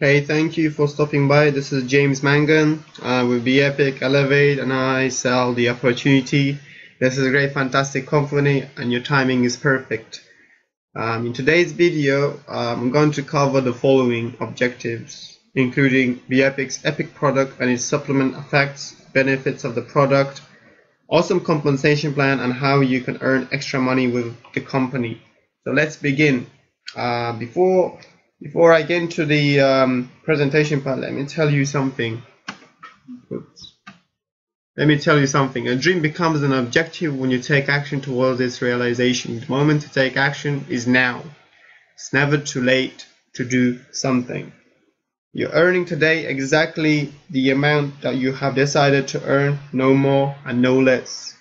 Hey, thank you for stopping by. This is James Mangan with B-Epic Elev8, and I sell The Opportunity. This is a great, fantastic company, and your timing is perfect. In today's video, I'm going to cover the following objectives, including B-Epic's epic product and its supplement effects, benefits of the product, awesome compensation plan, and how you can earn extra money with the company. So let's begin. Before I get into the presentation part, let me tell you something. A dream becomes an objective when you take action towards its realization. The moment to take action is now. It's never too late to do something. You're earning today exactly the amount that you have decided to earn, no more and no less.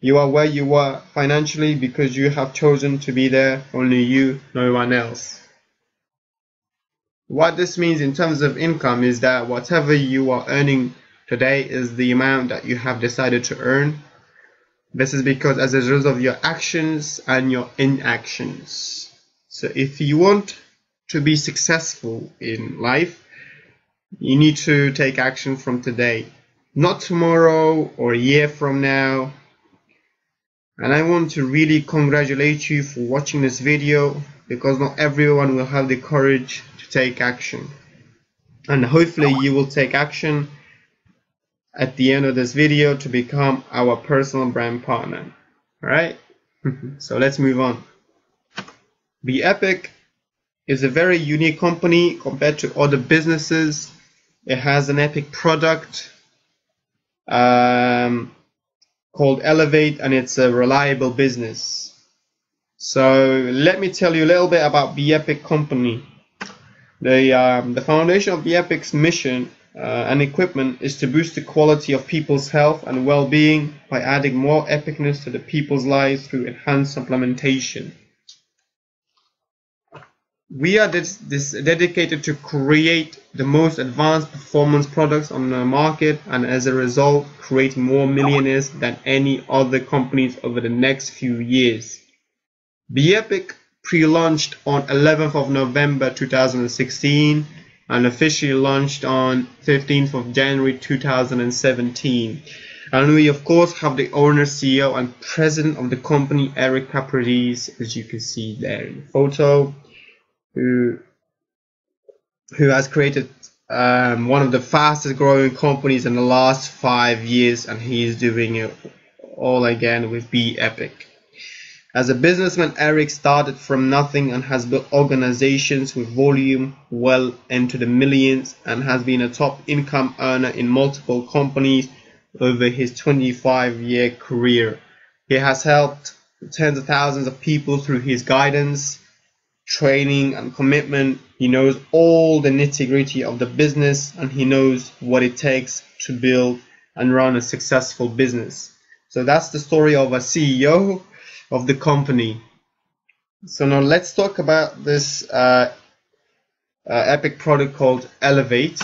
You are where you are financially because you have chosen to be there, only you, no one else. What this means in terms of income is that whatever you are earning today is the amount that you have decided to earn. This is because as a result of your actions and your inactions. So if you want to be successful in life, you need to take action from today, not tomorrow or a year from now. And I want to really congratulate you for watching this video, because not everyone will have the courage to take action. And hopefully you will take action at the end of this video to become our personal brand partner. Alright? So let's move on. B-Epic is a very unique company compared to other businesses. It has an epic product called Elev8, and it's a reliable business. So let me tell you a little bit about B-Epic company. The foundation of B-Epic's mission and equipment is to boost the quality of people's health and well-being by adding more epicness to the people's lives through enhanced supplementation. We are dedicated to create the most advanced performance products on the market, and as a result create more millionaires than any other companies over the next few years. B-Epic pre-launched on 11th of November 2016 and officially launched on 15th of January 2017. And we of course have the owner, CEO and president of the company, Eric Caprides, as you can see there in the photo, who has created one of the fastest growing companies in the last 5 years, and he is doing it all again with B-Epic. As a businessman, Eric started from nothing and has built organizations with volume well into the millions, and has been a top income earner in multiple companies over his 25-year career. He has helped tens of thousands of people through his guidance, training and commitment. He knows all the nitty-gritty of the business, and he knows what it takes to build and run a successful business. So that's the story of a CEO of the company. So now let's talk about this epic product called Elev8.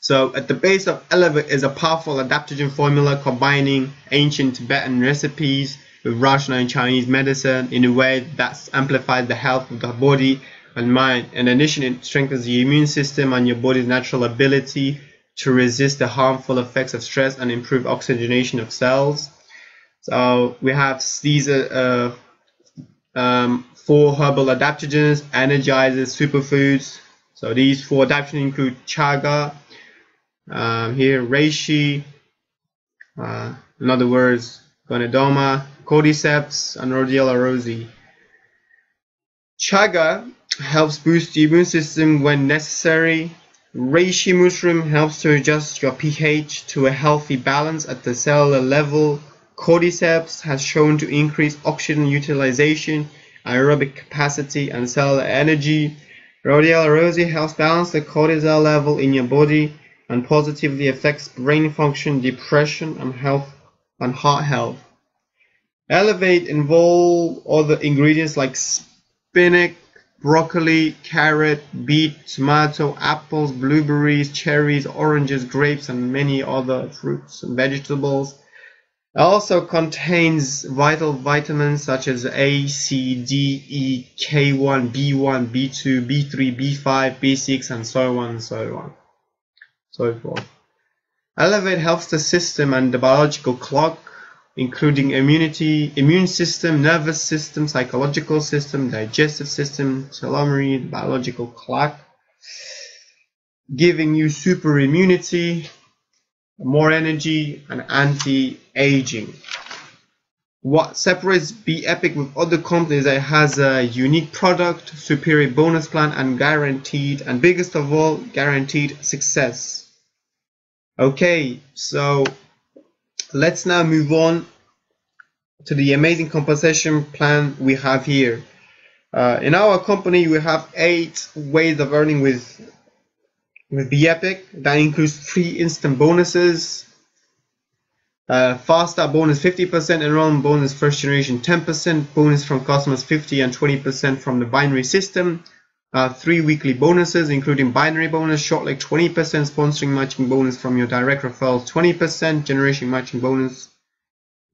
So at the base of Elev8 is a powerful adaptogen formula combining ancient Tibetan recipes with Russian and Chinese medicine in a way that amplifies the health of the body and mind. In addition, it strengthens the immune system and your body's natural ability to resist the harmful effects of stress and improve oxygenation of cells. So we have these 4 herbal adaptogens, energizers, superfoods. So these 4 adaptogens include chaga, here reishi, in other words, ganoderma, cordyceps, and rhodiola rosea. Chaga helps boost the immune system when necessary. Reishi mushroom helps to adjust your pH to a healthy balance at the cellular level. Cordyceps has shown to increase oxygen utilization, aerobic capacity, and cellular energy. Rhodiola rosea helps balance the cortisol level in your body and positively affects brain function, depression, and heart health. Elev8 involve other ingredients like spinach, broccoli, carrot, beet, tomato, apples, blueberries, cherries, oranges, grapes, and many other fruits and vegetables. It also contains vital vitamins such as A, C, D, E, K1, B1, B2, B3, B5, B6, and so on and so on. So forth. Elev8 helps the system and the biological clock, including immune system, nervous system, psychological system, digestive system, telomere, the biological clock, giving you super immunity, more energy, and anti-aging. What separates B-Epic with other companies, it has a unique product, superior bonus plan, and guaranteed, and biggest of all, guaranteed success. Okay, so let's now move on to the amazing compensation plan we have here. In our company, we have 8 ways of earning with B-Epic. That includes 3 instant bonuses, fast start bonus 50%, enrollment bonus first generation 10%, bonus from customers 50 and 20% from the binary system, 3 weekly bonuses including binary bonus, short leg 20%, sponsoring matching bonus from your direct referral 20%, generation matching bonus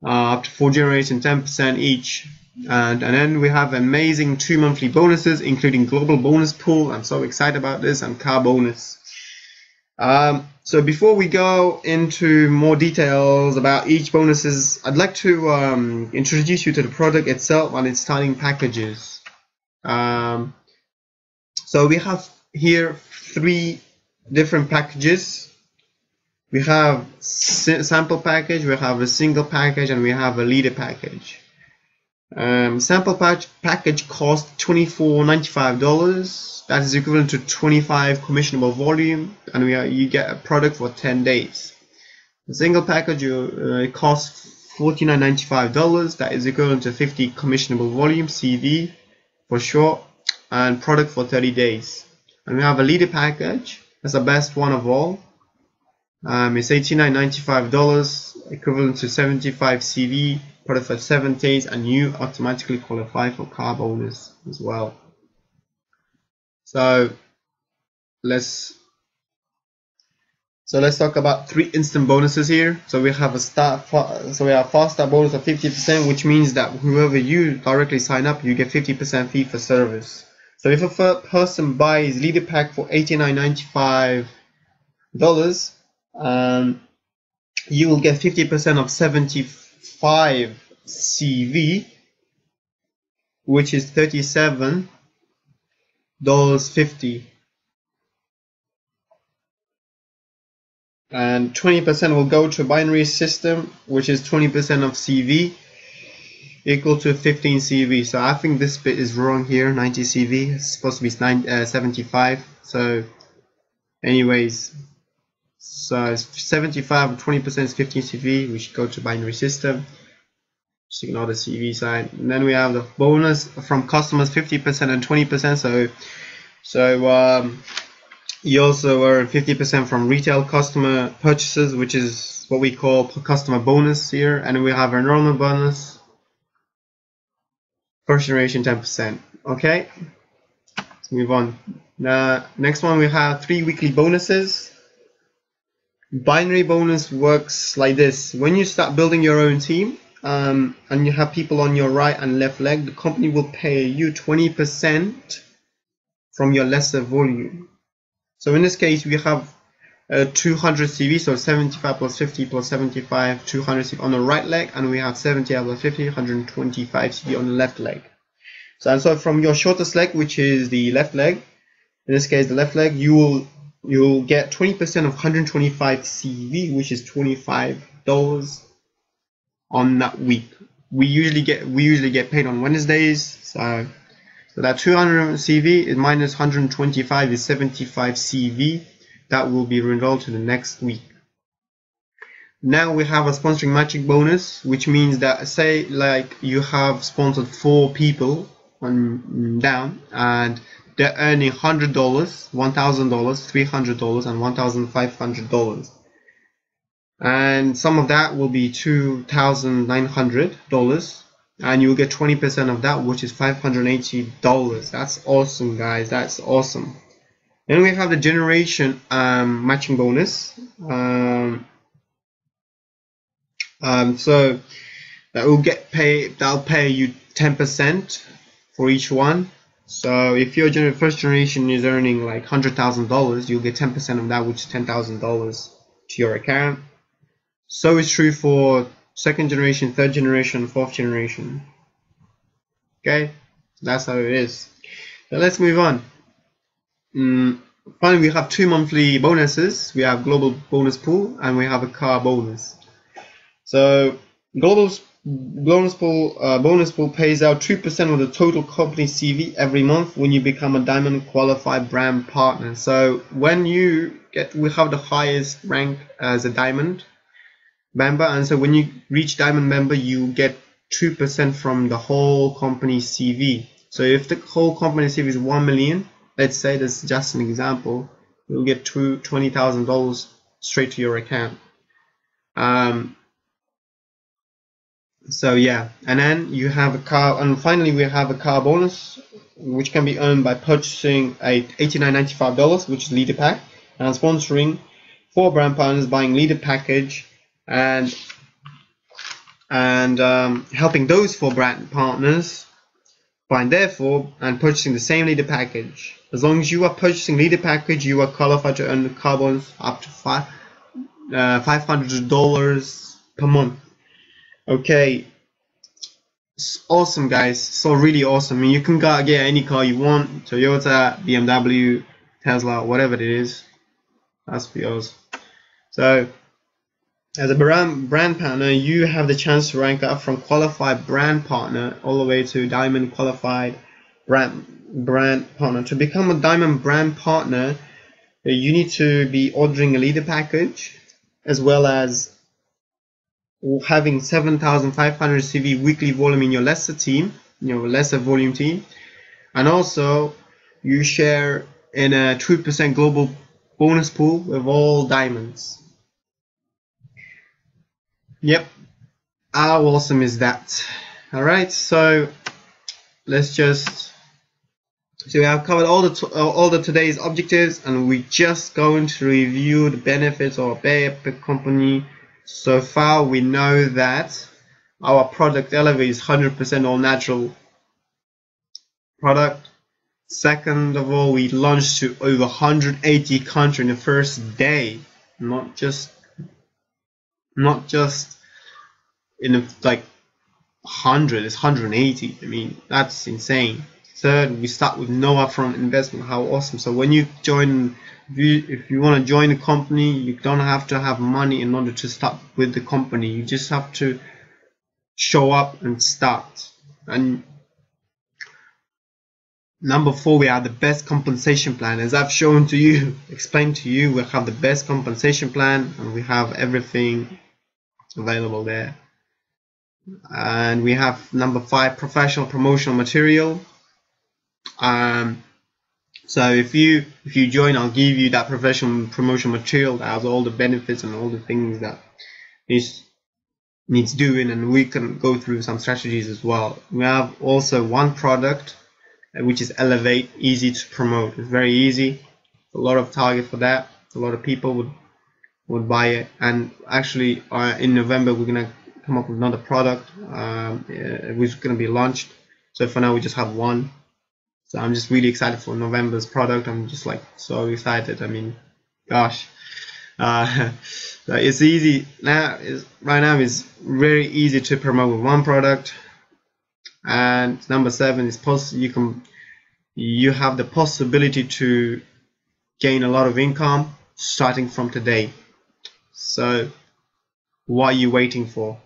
up to 4 generations 10% each, and then we have amazing 2 monthly bonuses including global bonus pool. I'm so excited about this, and car bonus. So before we go into more details about each bonuses, I'd like to introduce you to the product itself and its starting packages. So we have here 3 different packages. We have sample package, we have a single package, and we have a leader package. Sample package costs $24.95. That is equivalent to 25 commissionable volume, and you get a product for 10 days. The single package it costs $49.95. That is equivalent to 50 commissionable volume, CV for short, and product for 30 days. And we have a leader package. That's the best one of all. It's $89.95, equivalent to 75 CV, product for 7 days, and you automatically qualify for car bonus as well. So let's talk about 3 instant bonuses here. So we have a fast start bonus of 50%, which means that whoever you directly sign up, you get 50% fee for service. So if a person buys leader pack for $89.95, you will get 50% of 75 CV, which is $37.50, and 20% will go to binary system, which is 20% of CV equal to 15 CV. So I think this bit is wrong here, 90 CV, it's supposed to be 75. So anyways, so 75 20% is 15 CV, which go to binary system. Just ignore the CV side. And then we have the bonus from customers, 50% and 20%. So you also earn 50% from retail customer purchases, which is what we call customer bonus here. And we have enrollment bonus, first generation 10%. Okay, let's move on. Now, next one, we have 3 weekly bonuses. Binary bonus works like this. When you start building your own team, and you have people on your right and left leg, the company will pay you 20% from your lesser volume. So in this case, we have 200 CV, so 75 plus 50 plus 75, 200 CV on the right leg, and we have 70 plus 50, 125 CV on the left leg. So from your shortest leg, which is the left leg, in this case the left leg, you'll get 20% of 125 CV, which is $25. On that week, we usually get paid on Wednesdays, so that 200 CV is minus 125 is 75 CV that will be enrolled to the next week. Now we have a sponsoring matching bonus, which means that, say, like, you have sponsored 4 people on down, and they're earning $100, $1,000, $300, and $1,500. And some of that will be $2,900, and you'll get 20% of that, which is $580. That's awesome, guys. That's awesome. Then we have the generation matching bonus. So that will they'll pay you 10% for each one. So if your first generation is earning like $100,000, you'll get 10% of that, which is $10,000 to your account. So it's true for second generation, third generation, fourth generation. Okay, that's how it is. Now let's move on. Finally, we have two monthly bonuses. We have global bonus pool and we have a car bonus. So global bonus pool pays out 2% of the total company CV every month when you become a diamond qualified brand partner. So when you we have the highest rank as a diamond member, and so when you reach diamond member, you get 2% from the whole company CV. So if the whole company CV is 1 million, let's say, that's just an example, you'll get $20,000 straight to your account. So yeah, and then you have a car, and finally we have a car bonus, which can be earned by purchasing a $89.95, which is leader pack, and sponsoring 4 brand partners, buying leader package, and helping those 4 brand partners find their 4 and purchasing the same leader package. As long as you are purchasing leader package, you are qualified to earn the car bonus up to $500 per month. Okay, awesome guys, so really awesome. I mean, you can get any car you want, Toyota, BMW, Tesla, whatever it is, that's yours. So as a brand partner, you have the chance to rank up from qualified brand partner all the way to diamond qualified brand partner. To become a diamond brand partner, you need to be ordering a leader package, as well as having 7,500 CV weekly volume in your lesser team, lesser volume team, and also you share in a 2% global bonus pool with all diamonds. Yep, how awesome is that? All right, so let's just, so we have covered all the today's objectives, and we're just going to review the benefits of B-Epic company. So far, we know that our product Elev8 is 100% all natural product. Second of all, we launched to over 180 countries in the first day, not just in like 100, it's 180. I mean, that's insane. Third, we start with no upfront investment. How awesome. So when you join, if you want to join a company, you don't have to have money in order to start with the company. You just have to show up and start. And number 4, we have the best compensation plan. As I've shown to you, explained to you, we have the best compensation plan, and we have everything available there. And we have number 5, professional promotional material. So if you join, I'll give you that professional promotional material that has all the benefits and all the things that needs doing, and we can go through some strategies as well. We have also one product, which is Elev8, easy to promote. It's very easy, a lot of target for that, a lot of people would buy it. And actually in November we're gonna come up with another product which is gonna be launched. So for now we just have one. So I'm just really excited for November's product. I'm just like so excited. I mean, gosh, so it's easy now. Right now is very easy to promote with one product. And number 7 is you have the possibility to gain a lot of income starting from today. So what are you waiting for?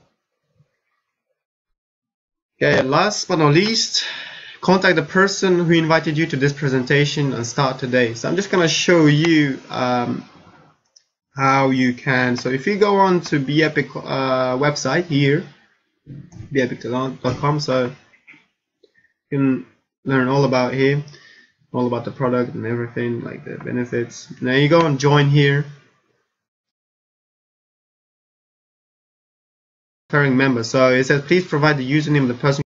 Okay. Last but not least, contact the person who invited you to this presentation and start today. So I'm just going to show you how you can. So if you go on to B-Epic website here, B-Epic.com, so you can learn all about here, all about the product and everything, like the benefits. Now you go and join here. Current member. So it says please provide the username of the person.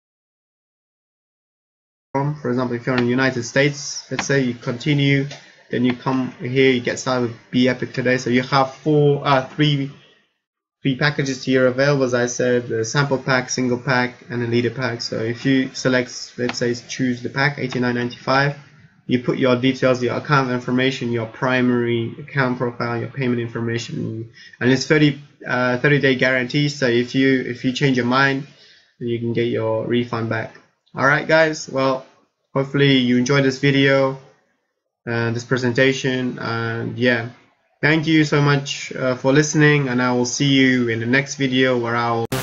For example, if you're in the United States, let's say you continue, then you come here, you get started with B-Epic today. So you have three the packages here available, as I said, the sample pack, single pack, and a leader pack. So if you select, let's say, choose the pack, $89.95, you put your details, your account information, your primary account profile, your payment information, and it's 30-day guarantee. So if you change your mind, you can get your refund back. All right, guys. Well, hopefully you enjoyed this video, this presentation, and yeah, thank you so much for listening, and I will see you in the next video where I will